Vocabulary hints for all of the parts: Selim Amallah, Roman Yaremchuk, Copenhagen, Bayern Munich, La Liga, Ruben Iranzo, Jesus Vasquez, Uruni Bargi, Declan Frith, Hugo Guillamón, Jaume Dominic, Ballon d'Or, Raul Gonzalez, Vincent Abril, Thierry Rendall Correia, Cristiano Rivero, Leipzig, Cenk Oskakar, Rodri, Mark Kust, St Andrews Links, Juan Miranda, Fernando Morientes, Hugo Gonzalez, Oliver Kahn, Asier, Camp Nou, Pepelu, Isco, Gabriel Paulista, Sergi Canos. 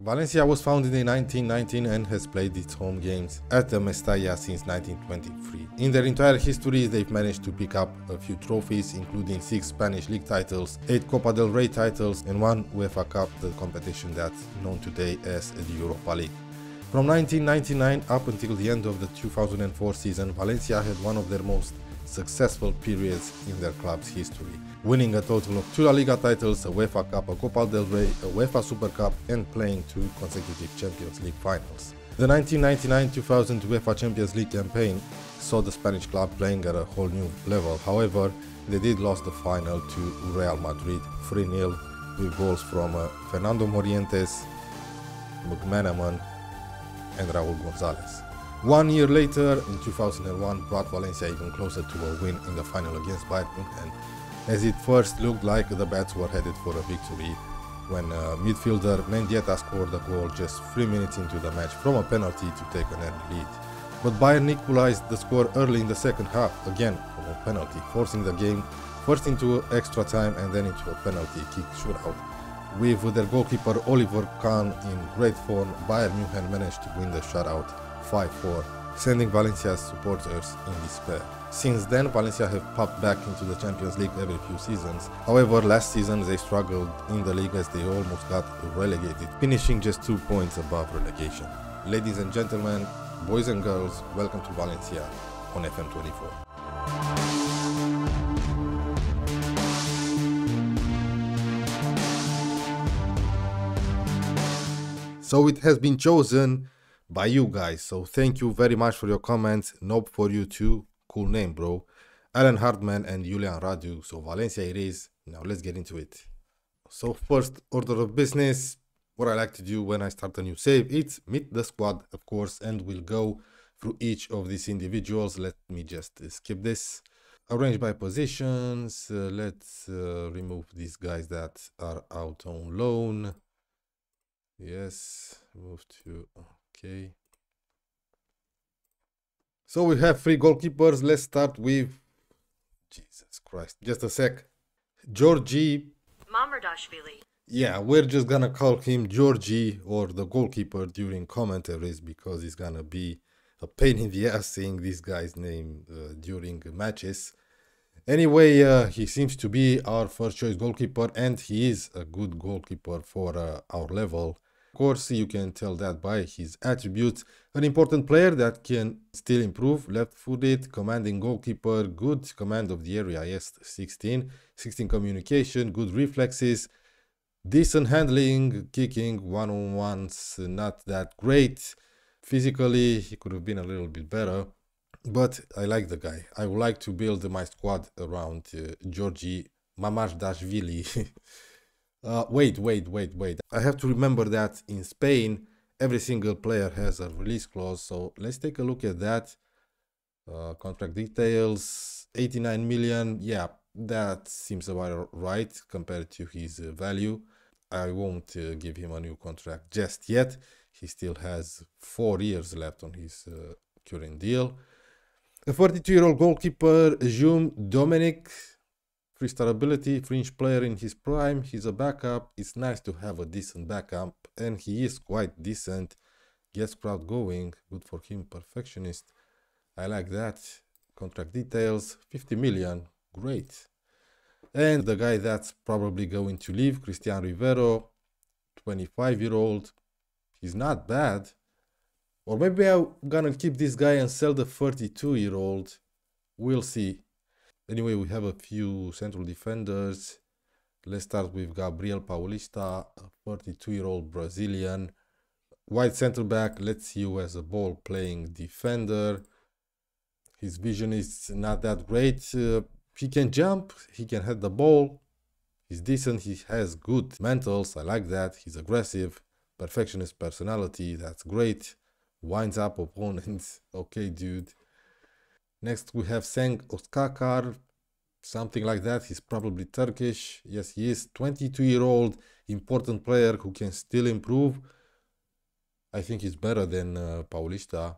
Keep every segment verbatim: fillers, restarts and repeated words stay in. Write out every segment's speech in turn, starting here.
Valencia was founded in nineteen nineteen and has played its home games at the Mestalla since nineteen twenty-three. In their entire history, they've managed to pick up a few trophies, including six Spanish League titles, eight Copa del Rey titles and one UEFA Cup, the competition that's known today as the Europa League. From nineteen ninety-nine up until the end of the two thousand four season, Valencia had one of their most successful periods in their club's history, winning a total of two La Liga titles, a UEFA Cup, a Copa del Rey, a UEFA Super Cup and playing two consecutive Champions League finals. The nineteen ninety-nine two thousand UEFA Champions League campaign saw the Spanish club playing at a whole new level. However, they did lose the final to Real Madrid three nil with goals from uh, Fernando Morientes, McManaman and Raul Gonzalez. One year later, in two thousand one, brought Valencia even closer to a win in the final against Bayern Munich, and as it first looked like the bats were headed for a victory when uh, midfielder Mendieta scored a goal just three minutes into the match from a penalty to take an early lead. But Bayern equalized the score early in the second half, again from a penalty, forcing the game first into extra time and then into a penalty kick shootout. With their goalkeeper Oliver Kahn in great form, Bayern Munich managed to win the shutout five four, sending Valencia's supporters in despair. Since then, Valencia have popped back into the Champions League every few seasons. However, last season they struggled in the league as they almost got relegated, finishing just two points above relegation. Ladies and gentlemen, boys and girls, welcome to Valencia on F M twenty-four. So it has been chosen by you guys, so thank you very much for your comments. Nope for you too, cool name bro. Alan Hartman and Julian Radu, so Valencia it is. Now let's get into it. So first order of business, what I like to do when I start a new save, it's meet the squad of course, and we'll go through each of these individuals. Let me just skip this. Arrange by positions, uh, let's uh, remove these guys that are out on loan. Yes, move to... okay, so we have three goalkeepers. Let's start with Jesus Christ, just a sec. Giorgi Mamardashvili. Yeah, we're just gonna call him Giorgi or the goalkeeper during commentaries because it's gonna be a pain in the ass seeing this guy's name uh, during matches. Anyway, uh, he seems to be our first choice goalkeeper and he is a good goalkeeper for uh, our level. Of course, you can tell that by his attributes. An important player that can still improve, left-footed, commanding goalkeeper, good command of the area, yes, sixteen, sixteen communication, good reflexes, decent handling, kicking, one-on-ones, not that great. Physically, he could have been a little bit better, but I like the guy. I would like to build my squad around uh, Giorgi Mamardashvili. Uh, wait, wait, wait, wait. I have to remember that in Spain, every single player has a release clause. So let's take a look at that. Uh, contract details, eighty-nine million. Yeah, that seems about right compared to his uh, value. I won't uh, give him a new contract just yet. He still has four years left on his uh, current deal. The forty-two-year-old goalkeeper, Jaume Dominic. Three-star ability, fringe player in his prime, he's a backup. It's nice to have a decent backup and he is quite decent. Gets crowd going, good for him, perfectionist. I like that. Contract details, fifty million, great. And the guy that's probably going to leave, Cristiano Rivero, twenty-five-year-old. He's not bad. Or maybe I'm gonna keep this guy and sell the thirty-two-year-old. We'll see. Anyway, we have a few central defenders. Let's start with Gabriel Paulista, a forty-two-year-old Brazilian. Wide center back, let's see you as a ball-playing defender. His vision is not that great. Uh, he can jump, he can head the ball. He's decent, he has good mentals, I like that. He's aggressive, perfectionist personality, that's great. Winds up opponents, okay dude. Next we have Cenk Oskakar, something like that, he's probably Turkish, yes he is, twenty-two-year-old, important player who can still improve. I think he's better than uh, Paulista,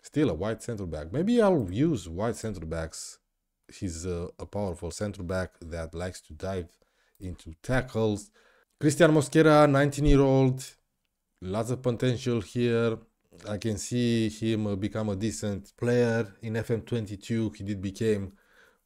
still a wide center back, maybe I'll use wide center backs. He's uh, a powerful center back that likes to dive into tackles. Cristian Mosquera, nineteen-year-old, lots of potential here. I can see him become a decent player. In F M twenty-two, he did became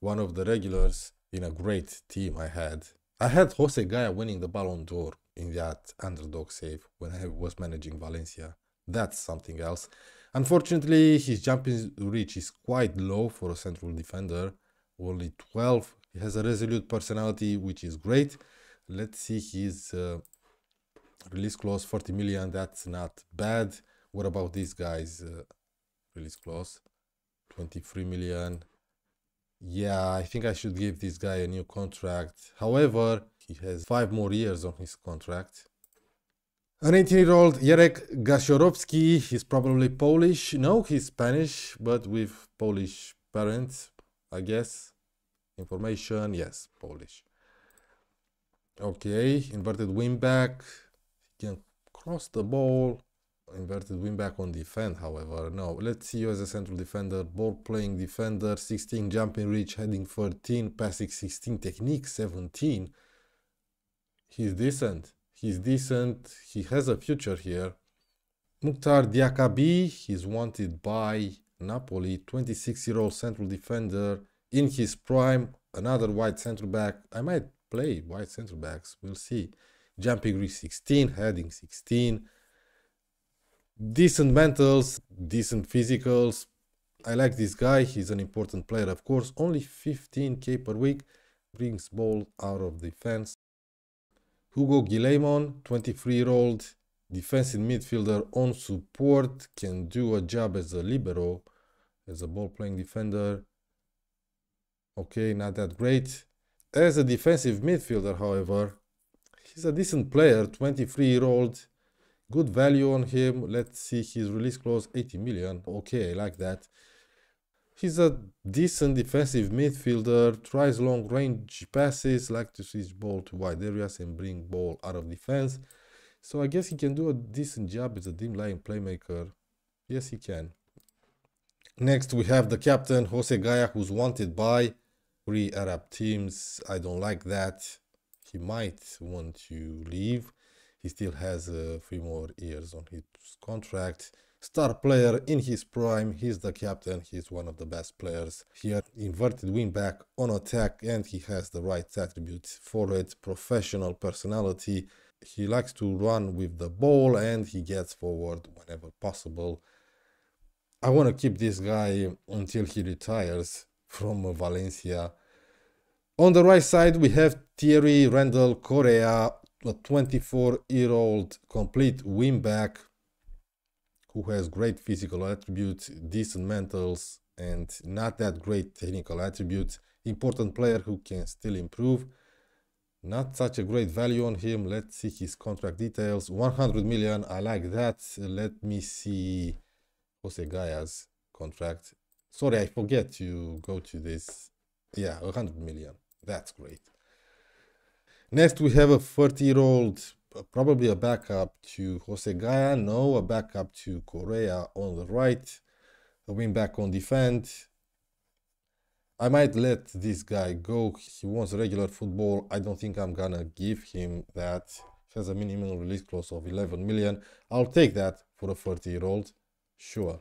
one of the regulars in a great team I had. I had Jose Gaya winning the Ballon d'Or in that underdog save when I was managing Valencia. That's something else. Unfortunately, his jumping reach is quite low for a central defender, only twelve. He has a resolute personality, which is great. Let's see his uh, release clause, forty million. That's not bad. What about these guys? Uh, release clause, twenty-three million. Yeah, I think I should give this guy a new contract. However, he has five more years on his contract. An eighteen-year-old Jarek Gasiorowski, he's probably Polish. No, he's Spanish, but with Polish parents, I guess. Information, yes, Polish. Okay, inverted wingback. He can cross the ball. Inverted wingback on defend, however. No, let's see you as a central defender, ball-playing defender, sixteen, jumping reach, heading thirteen, passing sixteen, technique seventeen. He's decent. He's decent, he has a future here. Mukhtar Diakabi, he's wanted by Napoli, twenty-six-year-old central defender in his prime, another wide centre-back. I might play wide centre-backs, we'll see. Jumping reach sixteen, heading sixteen. Decent mentals, decent physicals. I like this guy, he's an important player, of course. Only fifteen K per week, brings ball out of defence. Hugo Guillamón, twenty-three-year-old defensive midfielder on support, can do a job as a libero, as a ball-playing defender. Okay, not that great. As a defensive midfielder, however, he's a decent player, twenty-three-year-old. Good value on him. Let's see his release clause, eighty million. Okay, I like that. He's a decent defensive midfielder, tries long-range passes, like to switch ball to wide areas and bring ball out of defense. So I guess he can do a decent job as a dim-line playmaker. Yes, he can. Next, we have the captain, Jose Gaya, who's wanted by three Arab teams. I don't like that. He might want to leave. He still has uh, three more years on his contract. Star player in his prime, he's the captain, he's one of the best players here. Inverted wing back on attack, and he has the right attributes for it. Professional personality, he likes to run with the ball and he gets forward whenever possible. I want to keep this guy until he retires from Valencia. On the right side we have Thierry Rendall Correia, a twenty-four-year-old complete wing back who has great physical attributes, decent mentals, and not that great technical attributes. Important player who can still improve. Not such a great value on him. Let's see his contract details. one hundred million, I like that. Let me see Jose Gaya's contract. Sorry, I forget to go to this. Yeah, one hundred million. That's great. Next, we have a thirty-year-old, probably a backup to Jose Gaya. No, a backup to Correia on the right, a wing back on defense. I might let this guy go. He wants regular football. I don't think I'm gonna give him that. He has a minimum release clause of eleven million. I'll take that for a thirty-year-old, sure.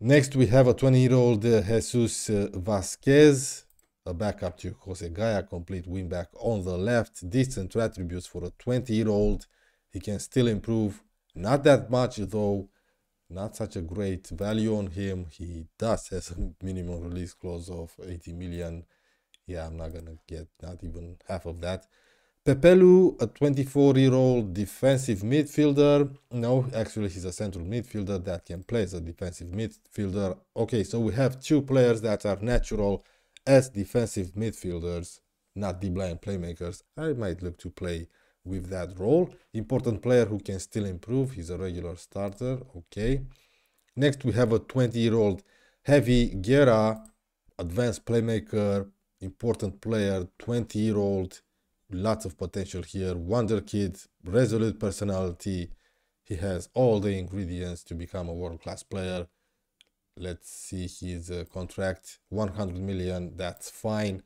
Next, we have a twenty-year-old uh, Jesus uh, Vasquez, a backup to Jose Gaya, complete wing back on the left. Decent attributes for a twenty-year-old. He can still improve. Not that much, though. Not such a great value on him. He does has a minimum release clause of eighty million. Yeah, I'm not going to get not even half of that. Pepelu, a twenty-four-year-old defensive midfielder. No, actually, he's a central midfielder that can play as a defensive midfielder. Okay, so we have two players that are natural as defensive midfielders, not deep-line playmakers. I might look to play with that role. Important player who can still improve. He's a regular starter. Okay. Next, we have a twenty-year-old Javi Guerra, advanced playmaker, important player, twenty-year-old. Lots of potential here. Wonder kid, resolute personality. He has all the ingredients to become a world-class player. Let's see his uh, contract, one hundred million, that's fine.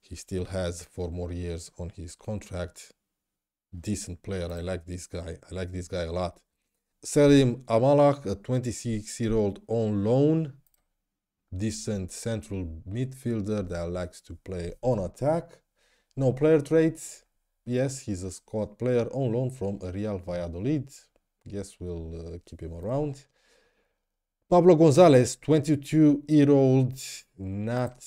He still has four more years on his contract. decent player. I like this guy. I like this guy a lot. Selim Amallah, a twenty-six-year-old on loan. Decent central midfielder that likes to play on attack. No player traits. Yes, he's a squad player on loan from Real Valladolid. Guess we'll uh, keep him around. Pablo Gonzalez, twenty-two-year-old, not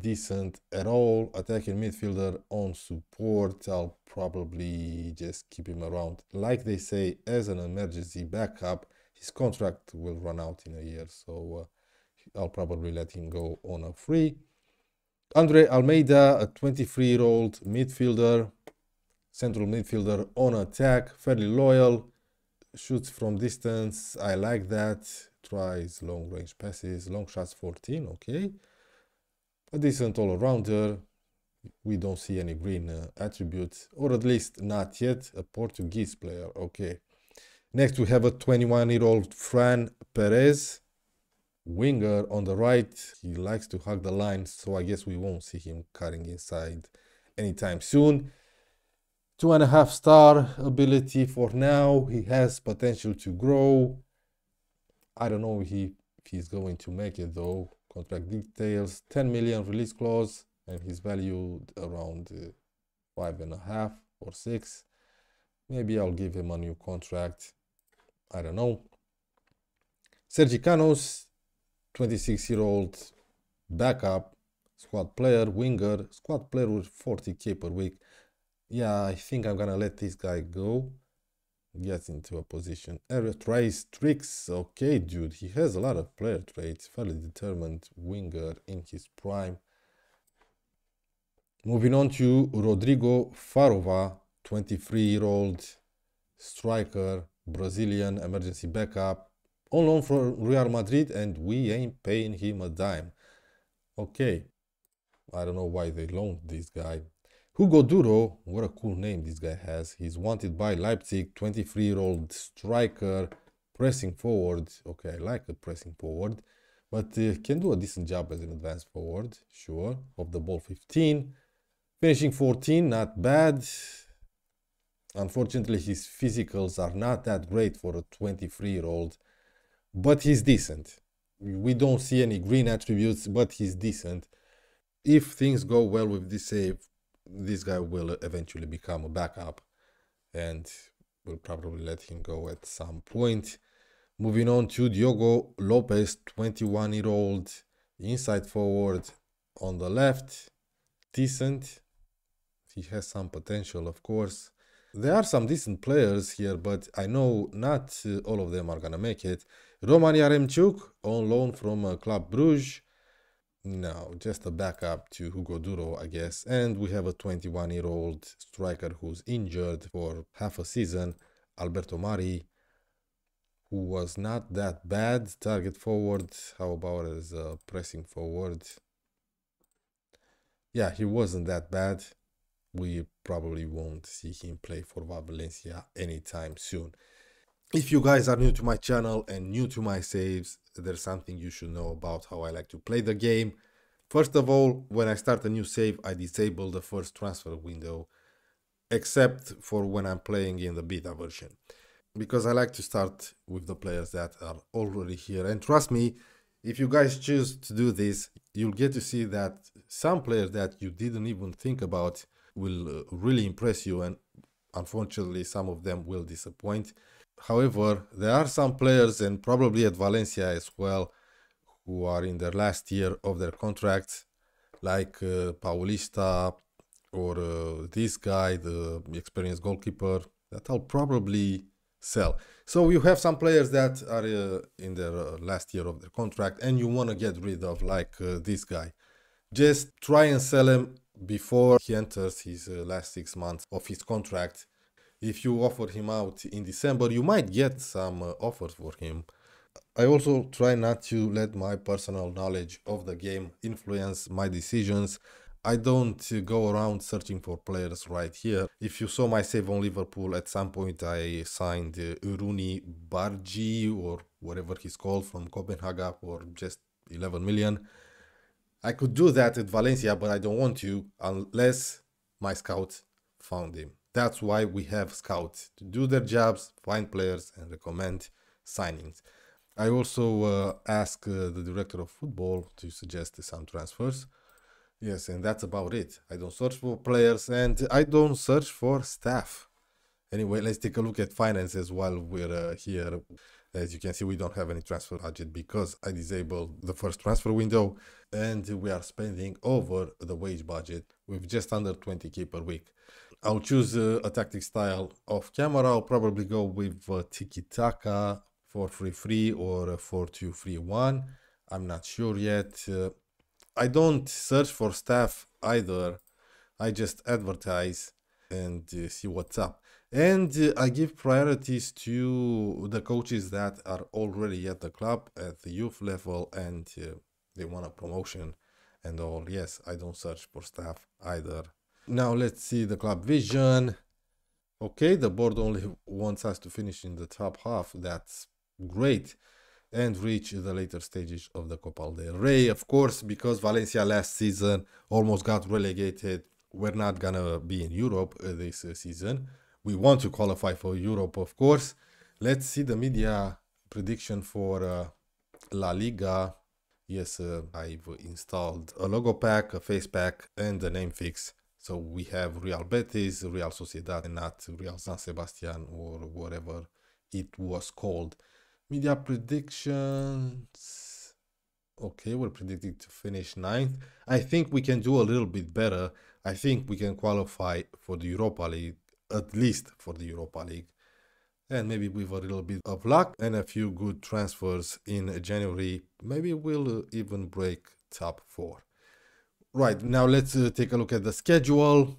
decent at all. Attacking midfielder on support. I'll probably just keep him around. Like they say, as an emergency backup, his contract will run out in a year. So uh, I'll probably let him go on a free. Andre Almeida, a twenty-three-year-old midfielder, central midfielder on attack, fairly loyal. Shoots from distance. I like that. Tries long range passes, long shots, fourteen, okay. A decent all-arounder. We don't see any green uh, attributes, or at least not yet. A Portuguese player, okay. Next we have a twenty-one-year-old Fran Perez, winger on the right. He likes to hug the line, so I guess we won't see him cutting inside anytime soon. Two and a half star ability for now. He has potential to grow. I don't know if, he, if he's going to make it though. Contract details, ten million release clause, and he's valued around uh, five and a half or six. Maybe I'll give him a new contract. I don't know. Sergi Canos, twenty-six-year-old backup, squad player, winger, squad player with forty K per week. Yeah, I think I'm gonna let this guy go. Gets into a position. Area tries tricks. Okay, dude, he has a lot of player traits. Fairly determined winger in his prime. Moving on to Rodrigo Farova, twenty-three-year-old striker, Brazilian emergency backup, on loan from Real Madrid, and we ain't paying him a dime. Okay, I don't know why they loaned this guy. Hugo Duro, what a cool name this guy has. He's wanted by Leipzig, twenty-three-year-old striker, pressing forward. Okay, I like a pressing forward, but uh, can do a decent job as an advanced forward, sure. Off the ball, fifteen. Finishing, fourteen, not bad. Unfortunately, his physicals are not that great for a twenty-three-year-old, but he's decent. We don't see any green attributes, but he's decent. If things go well with this save, this guy will eventually become a backup, and we'll probably let him go at some point. Moving on to Diego López, twenty-one-year-old inside forward on the left. Decent. He has some potential, of course. There are some decent players here, but I know not uh, all of them are gonna make it. Roman Yaremchuk, on loan from uh, Club Bruges. No, just a backup to Hugo Duro, I guess. And we have a twenty-one-year-old striker who's injured for half a season, Alberto Mari, who was not that bad. Target forward, how about as a pressing forward? Yeah, he wasn't that bad. We probably won't see him play for Valencia anytime soon. If you guys are new to my channel and new to my saves, there's something you should know about how I like to play the game. First of all, when I start a new save, I disable the first transfer window, except for when I'm playing in the beta version, because I like to start with the players that are already here. And trust me, if you guys choose to do this, you'll get to see that some players that you didn't even think about will really impress you, and unfortunately some of them will disappoint. However, there are some players, and probably at Valencia as well, who are in their last year of their contracts, like uh, Paulista or uh, this guy, the experienced goalkeeper, that I'll probably sell. So you have some players that are uh, in their uh, last year of their contract and you want to get rid of, like uh, this guy. Just try and sell him before he enters his uh, last six months of his contract. If you offer him out in December, you might get some uh, offers for him. I also try not to let my personal knowledge of the game influence my decisions. I don't uh, go around searching for players right here. If you saw my save on Liverpool, at some point I signed uh, Uruni Bargi or whatever he's called from Copenhagen for just eleven million. I could do that at Valencia, but I don't want to unless my scout found him. That's why we have scouts, to do their jobs, find players and recommend signings. I also uh, ask uh, the director of football to suggest some transfers. Yes, and that's about it. I don't search for players and I don't search for staff. Anyway, let's take a look at finances while we're uh, here. As you can see, we don't have any transfer budget because I disabled the first transfer window and we are spending over the wage budget with just under twenty K per week. I'll choose uh, a tactic style off camera. I'll probably go with uh, tiki-taka, four three three or four two three one. I'm not sure yet. Uh, I don't search for staff either. I just advertise and uh, see what's up. And uh, I give priorities to the coaches that are already at the club at the youth level and uh, they want a promotion and all. Yes, I don't search for staff either. Now let's see the club vision. Okay, the board only wants us to finish in the top half. That's great. And reach the later stages of the Copa del Rey. Of course, because Valencia last season almost got relegated, we're not gonna be in Europe uh, this uh, season. We want to qualify for Europe, of course. Let's see the media prediction for uh, La Liga. Yes, uh, I've installed a logo pack, a face pack, and a name fix. So we have Real Betis, Real Sociedad, and not Real San Sebastian or whatever it was called. Media predictions. Okay, we're predicting to finish ninth. I think we can do a little bit better. I think we can qualify for the Europa League, at least for the Europa League. And maybe with a little bit of luck and a few good transfers in January, maybe we'll even break top four. Right, now let's uh, take a look at the schedule.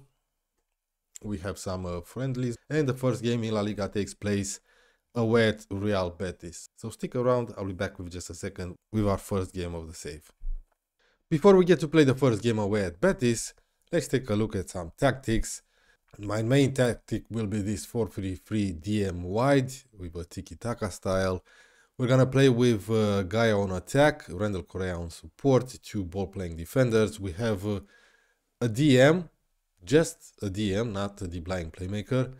We have some uh, friendlies, and the first game in La Liga takes place away at Real Betis. So stick around, I'll be back with just a second with our first game of the save. Before we get to play the first game away at Betis, let's take a look at some tactics. My main tactic will be this four three three D M wide with a tiki-taka style. We're going to play with uh, Gaya on attack, Rendall Correia on support, two ball-playing defenders. We have uh, a D M, just a D M, not a deep-lying playmaker.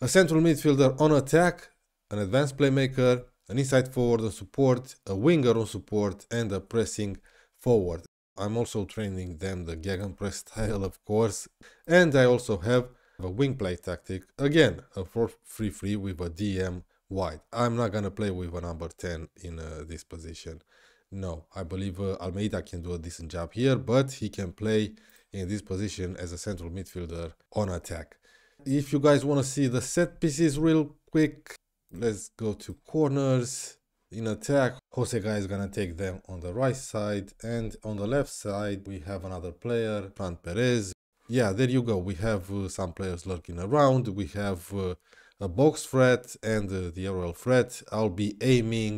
A central midfielder on attack, an advanced playmaker, an inside forward on support, a winger on support, and a pressing forward. I'm also training them the gegenpress style, of course. And I also have a wing play tactic, again, a four three three with a D M wide. I'm not going to play with a number ten in uh, this position. No, I believe uh, Almeida can do a decent job here, but he can play in this position as a central midfielder on attack. If you guys want to see the set pieces real quick, let's go to corners. In attack, Jose Gaya is going to take them on the right side, and on the left side, we have another player, Fran Perez. Yeah, there you go. We have uh, some players lurking around. We have Uh, a box threat and uh, the aerial threat. I'll be aiming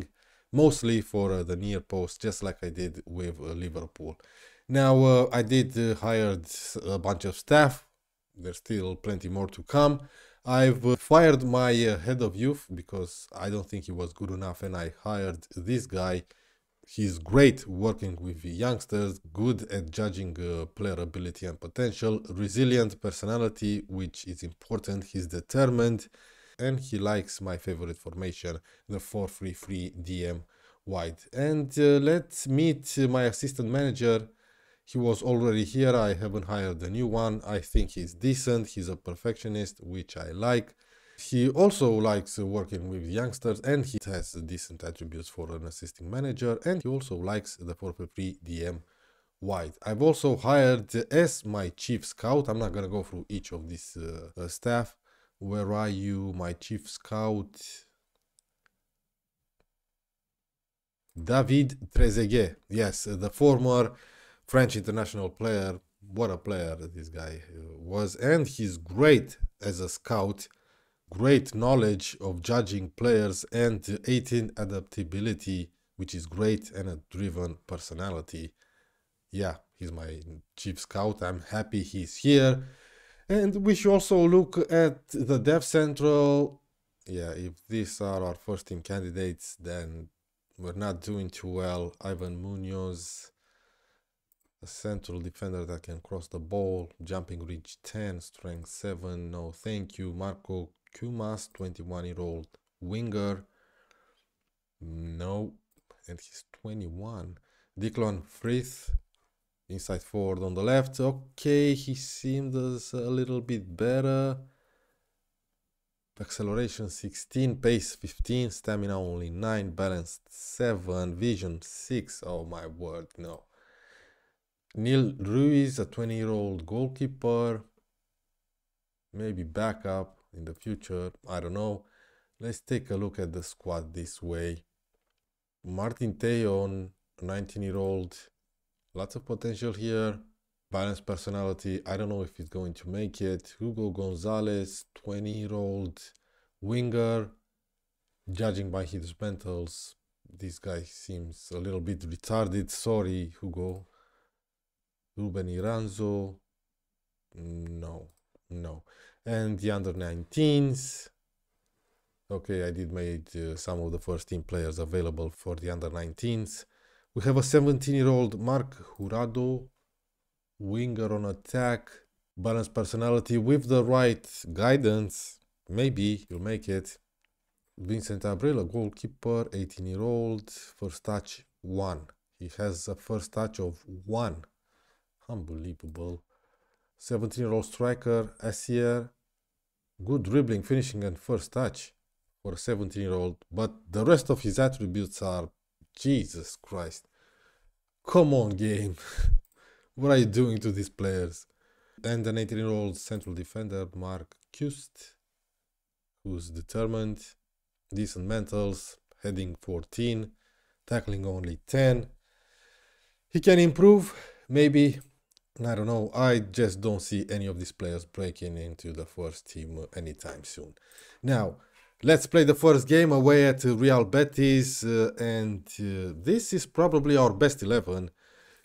mostly for uh, the near post, just like I did with uh, Liverpool. Now, uh, I did uh, hire a bunch of staff. There's still plenty more to come. I've uh, fired my uh, head of youth because I don't think he was good enough, and I hired this guy. He's great working with the youngsters, good at judging uh, player ability and potential, resilient personality, which is important. He's determined, and he likes my favorite formation, the four three three D M wide. And uh, let's meet my assistant manager. He was already here. I haven't hired a new one. I think he's decent. He's a perfectionist, which I like. He also likes working with youngsters, and he has decent attributes for an assisting manager, and he also likes the four three three D M wide. I've also hired as my chief scout. I'm not going to go through each of these uh, staff. Where are you, my chief scout? David Trezeguet. Yes, the former French international player. What a player this guy was, and he's great as a scout. Great knowledge of judging players and eighteen adaptability, which is great, and a driven personality. Yeah, he's my chief scout. I'm happy he's here. And we should also look at the Dev Central. Yeah, if these are our first team candidates, then we're not doing too well. Ivan Munoz. a central defender that can cross the ball, jumping reach ten, strength seven, no thank you. Marco Cumas, twenty-one-year-old winger, no, and he's twenty-one. Declan Frith, inside forward on the left, okay, he seemed as a little bit better. Acceleration sixteen, pace fifteen, stamina only nine, balance seven, vision six, oh my word, no. Neil Ruiz, a twenty-year-old goalkeeper, maybe backup in the future, I don't know. Let's take a look at the squad this way. Martin Tejon, a nineteen-year-old, lots of potential here. Balanced personality, I don't know if he's going to make it. Hugo Gonzalez, twenty-year-old winger. Judging by his mentals, this guy seems a little bit retarded. Sorry, Hugo. Ruben Iranzo, no, no. And the under nineteens. Okay, I did make uh, some of the first team players available for the under nineteens. We have a seventeen-year-old Marc Jurado, winger on attack, balanced personality. With the right guidance, maybe you'll make it. Vincent Abril, a goalkeeper, eighteen-year-old, first touch one. He has a first touch of one. Unbelievable. seventeen-year-old striker Asier, good dribbling, finishing, and first touch for a seventeen-year-old. But the rest of his attributes are Jesus Christ. Come on, game. What are you doing to these players? And an eighteen-year-old central defender, Mark Kust, who's determined, decent mentals, heading fourteen, tackling only ten. He can improve, maybe, I don't know. I just don't see any of these players breaking into the first team anytime soon. Now, let's play the first game away at Real Betis, uh, and uh, this is probably our best eleven.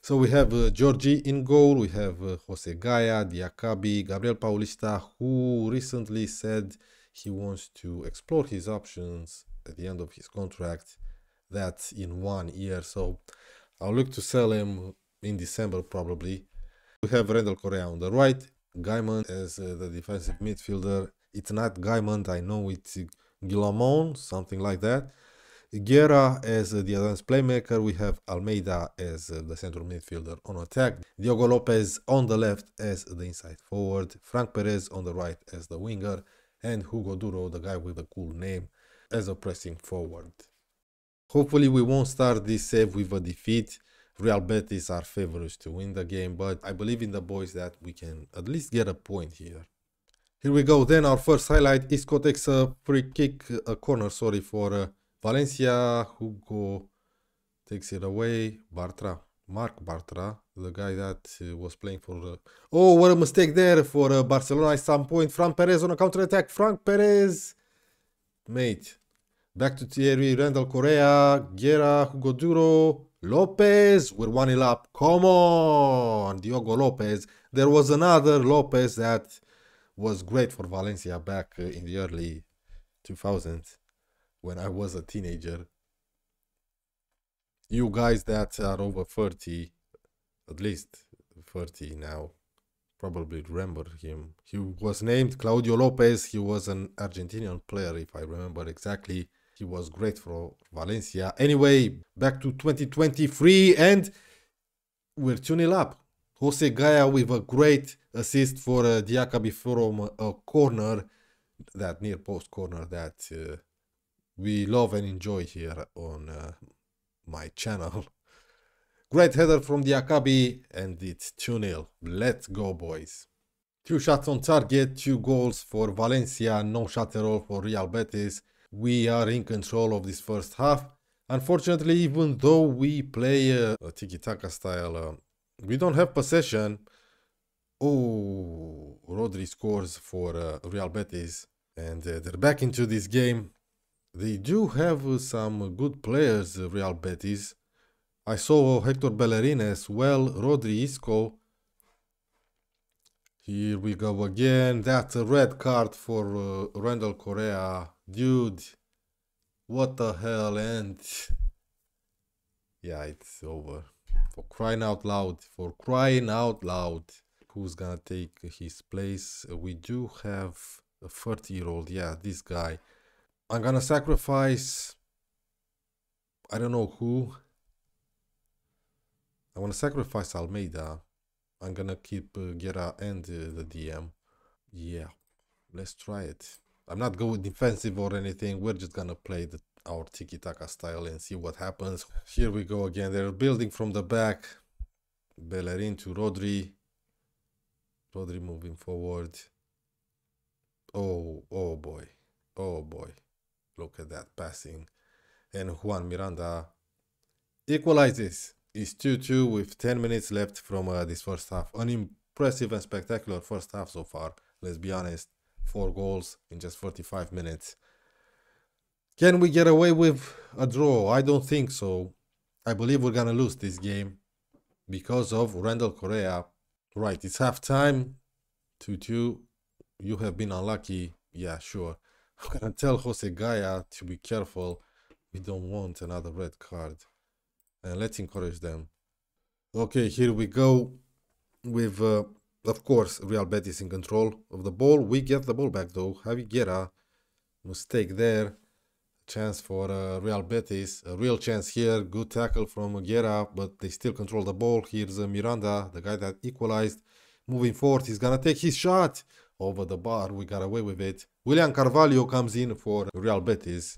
So we have uh, Giorgi in goal, we have uh, Jose Gaya, Diakabi, Gabriel Paulista, who recently said he wants to explore his options at the end of his contract. That's in one year, so I'll look to sell him in December probably. We have Rendall Correia on the right, Guymond as uh, the defensive midfielder. It's not Guymond, I know, it's Guillamón, something like that. Guerra as the advanced playmaker, we have Almeida as the central midfielder on attack, Diego López on the left as the inside forward, Fran Perez on the right as the winger, and Hugo Duro, the guy with the cool name, as a pressing forward. Hopefully we won't start this save with a defeat. Real Betis are favourites to win the game, but I believe in the boys that we can at least get a point here. Here we go then, our first highlight. Isco takes a free kick, a corner, sorry, for Uh, Valencia. Hugo takes it away. Bartra, Marc Bartra, the guy that uh, was playing for... Uh, oh, what a mistake there for uh, Barcelona at some point. Fran Perez on a counter-attack. Fran Perez, mate. Back to Thierry, Rendall Correia, Guerra, Hugo Duro, Lopez. We're one nil up. Come on, Diogo Lopez. There was another Lopez that was great for Valencia back uh, in the early two thousands. When I was a teenager. You guys that are over thirty, at least thirty now, probably remember him. He was named Claudio Lopez. He was an Argentinian player, if I remember exactly. He was great for Valencia. Anyway, back to twenty twenty-three, and we're two nil up. Jose Gaya with a great assist for uh, Diakabi from a corner, that near post corner that... Uh, we love and enjoy here on uh, my channel. Great header from Diakabi, and it's two nil. Let's go, boys. Two shots on target, two goals for Valencia, no shot at all for Real Betis. We are in control of this first half. Unfortunately, even though we play uh, a tiki-taka style, uh, we don't have possession. Oh, Rodri scores for uh, Real Betis, and uh, they're back into this game. They do have some good players, Real Betis. I saw Hector Bellerin as well, Rodri, Isco. Here we go again. That's a red card for uh, Rendall Correia. Dude, what the hell? And yeah, it's over. For crying out loud, for crying out loud. Who's gonna take his place? We do have a thirty year old, yeah, this guy. I'm gonna sacrifice, I don't know who. I wanna sacrifice Almeida. I'm gonna keep uh, Guerra and uh, the D M. Yeah, let's try it. I'm not going defensive or anything. We're just gonna play the, our tiki-taka style and see what happens. Here we go again. They're building from the back. Bellerin to Rodri. Rodri moving forward. Oh, oh boy. Oh boy. Look at that passing. And Juan Miranda equalizes. It's two two with ten minutes left from uh, this first half. An impressive and spectacular first half so far. Let's be honest. Four goals in just forty-five minutes. Can we get away with a draw? I don't think so. I believe we're going to lose this game because of Rendall Correia. Right, it's halftime. two two. You have been unlucky. Yeah, sure. I'm going to tell Jose Gaya to be careful. We don't want another red card. And let's encourage them. Okay, here we go with, uh, of course, Real Betis in control of the ball. We get the ball back, though. Javi Guerra, mistake there. Chance for uh, Real Betis. A real chance here. Good tackle from Guerra, but they still control the ball. Here's uh, Miranda, the guy that equalized. Moving forward, he's going to take his shot over the bar. We got away with it. William Carvalho comes in for Real Betis.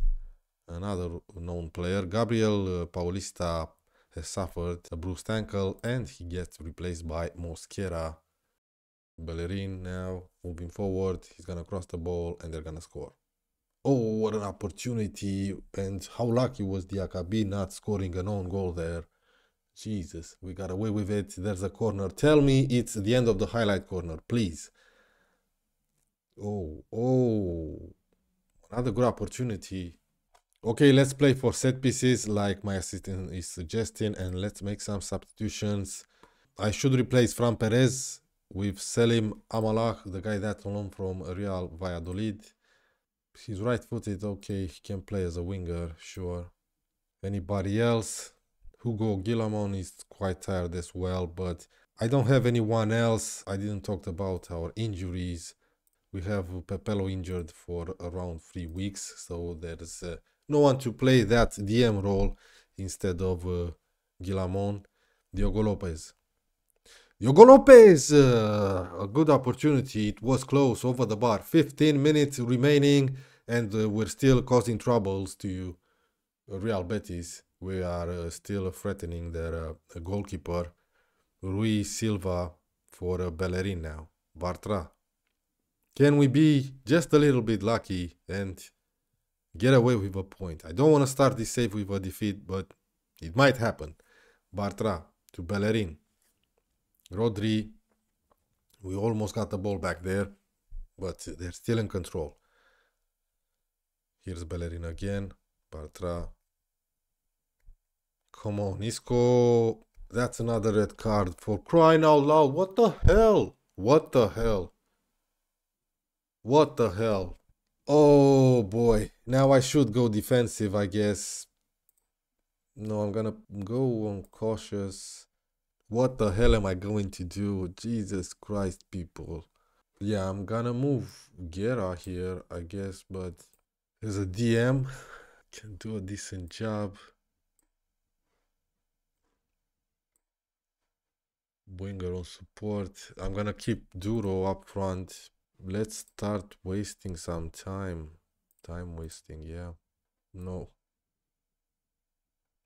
Another known player, Gabriel uh, Paulista, has suffered a bruised ankle and he gets replaced by Mosquera. Bellerin now moving forward. He's going to cross the ball and they're going to score. Oh, what an opportunity. And how lucky was Diakabi not scoring an own goal there. Jesus, we got away with it. There's a corner. Tell me it's the end of the highlight corner, please. Oh, oh. Another good opportunity. Okay, let's play for set pieces like my assistant is suggesting, and let's make some substitutions. I should replace Fran Perez with Selim Amallah, the guy that's known from Real Valladolid. He's right-footed, okay, he can play as a winger, sure. Anybody else? Hugo Guillamón is quite tired as well, but I don't have anyone else. I didn't talk about our injuries. We have Pepello injured for around three weeks, so there's... Uh, no one to play that D M role instead of uh, Guillamón. Diego López. Diego López! Uh, a good opportunity. It was close over the bar. fifteen minutes remaining and uh, we're still causing troubles to Real Betis. We are uh, still threatening their uh, goalkeeper. Ruiz Silva for uh, Bellerin now. Bartra. Can we be just a little bit lucky and... get away with a point? I don't want to start this save with a defeat, but it might happen. Bartra to Bellerin. Rodri. We almost got the ball back there, but they're still in control. Here's Bellerin again. Bartra. Come on, Isco. That's another red card for crying out loud. What the hell? What the hell? What the hell? Oh boy, now I should go defensive, I guess. No, I'm gonna go on cautious. What the hell am I going to do? Jesus Christ, people. Yeah, I'm gonna move Guerra here, I guess, but there's a D M. Can do a decent job. Winger on support. I'm gonna keep Duro up front. Let's start wasting some time. Time wasting, yeah. No.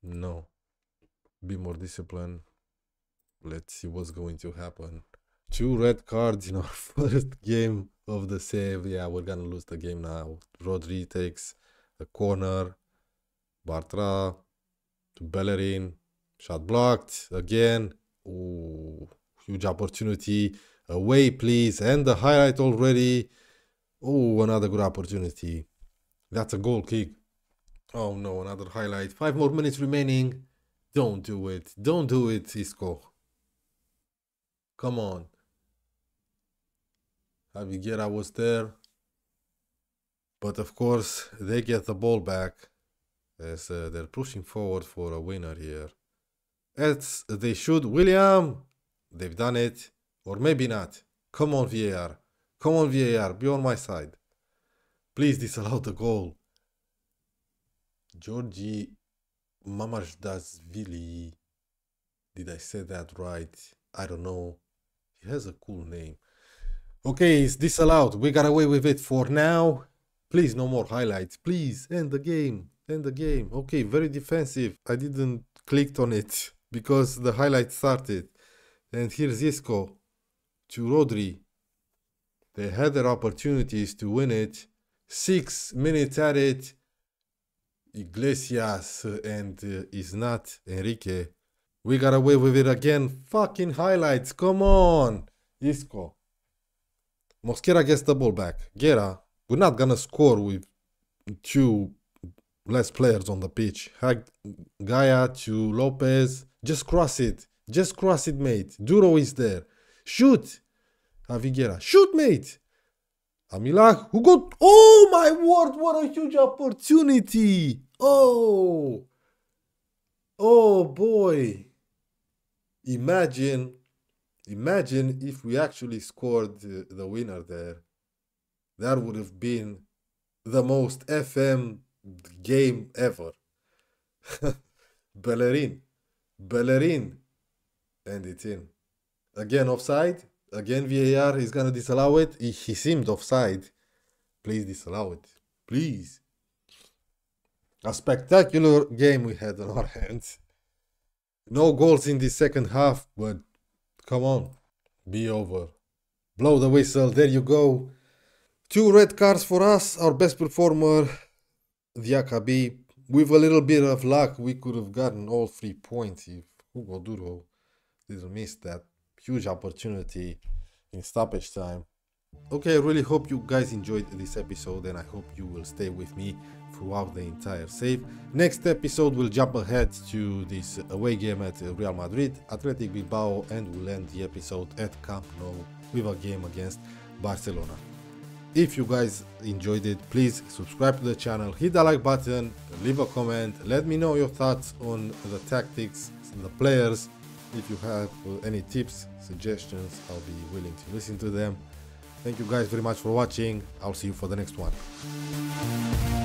No. Be more disciplined. Let's see what's going to happen. Two red cards in our first game of the save. Yeah, we're gonna lose the game now. Rodri takes a corner. Bartra to Bellerin. Shot blocked again. Ooh, huge opportunity. Away, please. And the highlight already. Oh, another good opportunity. That's a goal kick. Oh, no, another highlight. Five more minutes remaining. Don't do it. Don't do it, Isco. Come on. Javi Guerra was there. But, of course, they get the ball back as uh, they're pushing forward for a winner here. as they should. William, they've done it, or maybe not. Come on, V A R. Come on, V A R. Be on my side. Please disallow the goal. Giorgi Mamardashvili. Did I say that right? I don't know. He has a cool name. Okay, it's disallowed. We got away with it for now. Please, no more highlights. Please, end the game. End the game. Okay, very defensive. I didn't click on it because the highlight started. And here's Isco to Rodri. They had their opportunities to win it. Six minutes at it. Iglesias and uh, is not Enrique. We got away with it again. Fucking highlights. Come on. Isco. Mosquera gets the ball back. Guerra. We're not going to score with two less players on the pitch. Gaya to Lopez. Just cross it. Just cross it, mate. Duro is there. Shoot. Javi Guerra. Shoot, mate. Amilah, who got... Oh, my word. What a huge opportunity. Oh. Oh, boy. Imagine, imagine if we actually scored the, the winner there. That would have been the most F M game ever. Bellerin, Bellerin, and it's in. Again offside, again V A R is gonna disallow it. He, he seemed offside. Please disallow it, please. A spectacular game we had on our hands. No goals in the second half, but come on, be over. Blow the whistle, there you go. Two red cards for us, our best performer, Diakabi. With a little bit of luck, we could have gotten all three points if Hugo Duro didn't miss that huge opportunity in stoppage time. Okay, I really hope you guys enjoyed this episode and I hope you will stay with me throughout the entire save. Next episode, we'll jump ahead to this away game at Real Madrid, Athletic Bilbao, and we'll end the episode at Camp Nou with a game against Barcelona. If you guys enjoyed it, please subscribe to the channel, hit the like button, leave a comment, let me know your thoughts on the tactics, the players. If you have any tips, suggestions, I'll be willing to listen to them. Thank you guys very much for watching. I'll see you for the next one.